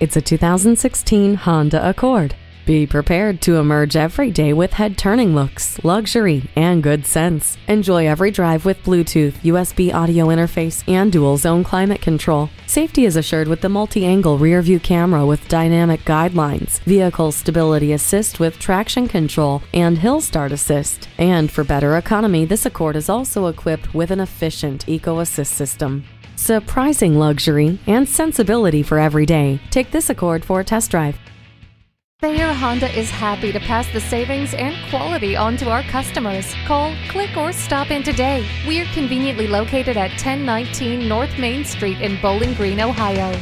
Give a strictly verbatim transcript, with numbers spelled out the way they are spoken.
It's a two thousand sixteen Honda Accord. Be prepared to emerge every day with head-turning looks, luxury, and good sense. Enjoy every drive with Bluetooth, U S B audio interface, and dual-zone climate control. Safety is assured with the multi-angle rear-view camera with dynamic guidelines, vehicle stability assist with traction control, and hill start assist. And for better economy, this Accord is also equipped with an efficient eco-assist system. Surprising luxury and sensibility for every day. Take this Accord for a test drive. Thayer Honda is happy to pass the savings and quality on to our customers. Call, click, or stop in today. We're conveniently located at ten nineteen North Main Street in Bowling Green, Ohio.